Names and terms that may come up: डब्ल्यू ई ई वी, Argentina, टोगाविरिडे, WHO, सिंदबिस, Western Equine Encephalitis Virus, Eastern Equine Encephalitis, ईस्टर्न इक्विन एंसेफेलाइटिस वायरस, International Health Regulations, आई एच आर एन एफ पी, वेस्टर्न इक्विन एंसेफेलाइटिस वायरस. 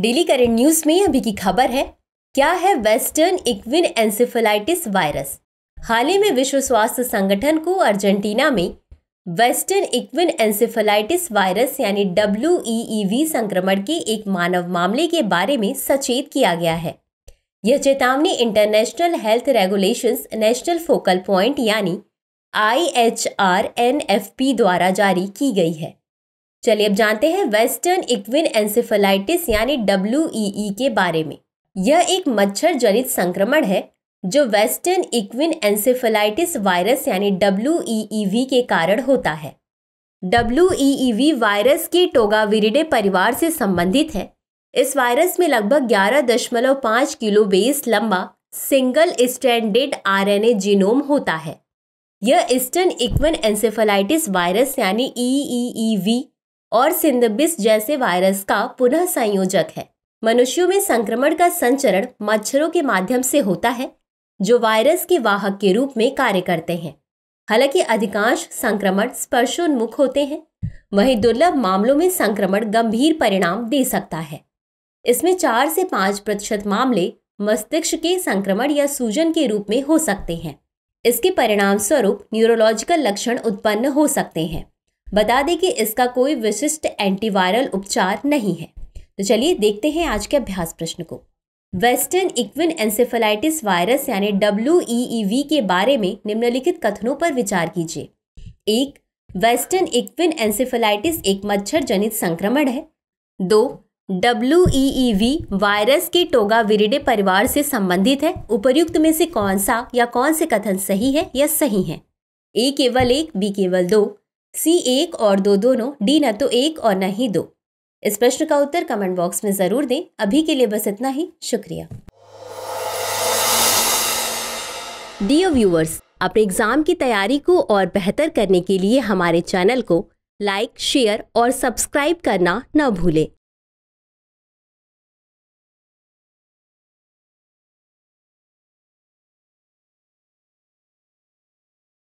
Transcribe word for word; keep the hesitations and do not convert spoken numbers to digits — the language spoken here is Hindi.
डेली करेंट न्यूज में अभी की खबर है क्या है वेस्टर्न इक्विन एंसेफेलाइटिस वायरस। हाल ही में विश्व स्वास्थ्य संगठन को अर्जेंटीना में वेस्टर्न इक्विन एंसेफेलाइटिस वायरस यानी डब्ल्यू ई ई वी संक्रमण के एक मानव मामले के बारे में सचेत किया गया है। यह चेतावनी international health regulations national focal point यानी आई एच आर एन एफ पी द्वारा जारी की गई है। चलिए अब जानते हैं वेस्टर्न इक्विन एंसेफेलाइटिस यानी डब्ल्यू ई ई के बारे में। यह एक मच्छर जनित संक्रमण है जो वेस्टर्न इक्विन एंसेफेलाइटिस वायरस यानी डब्ल्यू ई ई वी के कारण होता है। डब्ल्यू ई ई वी virus के टोगाविरिडे परिवार से संबंधित है। इस वायरस में लगभग ग्यारह दशमलव पाँच किलो बेस लंबा single stranded R N A genome होता है। यह ईस्टर्न इक्विन एंसेफेलाइटिस वायरस यानी ई ई ई वी और सिंदबिस जैसे वायरस का पुनः संयोजक है। मनुष्यों में संक्रमण का संचरण मच्छरों के माध्यम से होता है जो वायरस के वाहक के रूप में कार्य करते हैं। हालांकि अधिकांश संक्रमण स्पर्शोन्मुख होते हैं, वहीं दुर्लभ मामलों में संक्रमण गंभीर परिणाम दे सकता है। इसमें चार से पाँच प्रतिशत मामले मस्तिष्क के संक्रमण या सूजन के रूप में हो सकते हैं। इसके परिणाम स्वरूप न्यूरोलॉजिकल लक्षण उत्पन्न हो सकते हैं। बता दें कि इसका कोई विशिष्ट एंटीवायरल उपचार नहीं है। तो चलिए देखते हैं आज के अभ्यास प्रश्न को। वेस्टर्न इक्विन एंसेफेलाइटिस वायरस यानी डब्ल्यू ई ई वी के बारे में निम्नलिखित कथनों पर विचार कीजिए। एक, वेस्टर्न इक्विन एंसेफेलाइटिस एक मच्छर जनित संक्रमण है। दो, डब्ल्यू ई ई वी virus के टोगाविरिडे परिवार से संबंधित है। उपर्युक्त में से कौन सा या कौन से कथन सही है या सही है? ए केवल एक, बी केवल दो, सी एक और दो दोनों, डी न तो एक और न ही दो। इस प्रश्न का उत्तर कमेंट बॉक्स में जरूर दें। अभी के लिए बस इतना ही, शुक्रिया। डियर व्यूअर्स, अपने एग्जाम की तैयारी को और बेहतर करने के लिए हमारे चैनल को लाइक, शेयर और सब्सक्राइब करना न भूलें।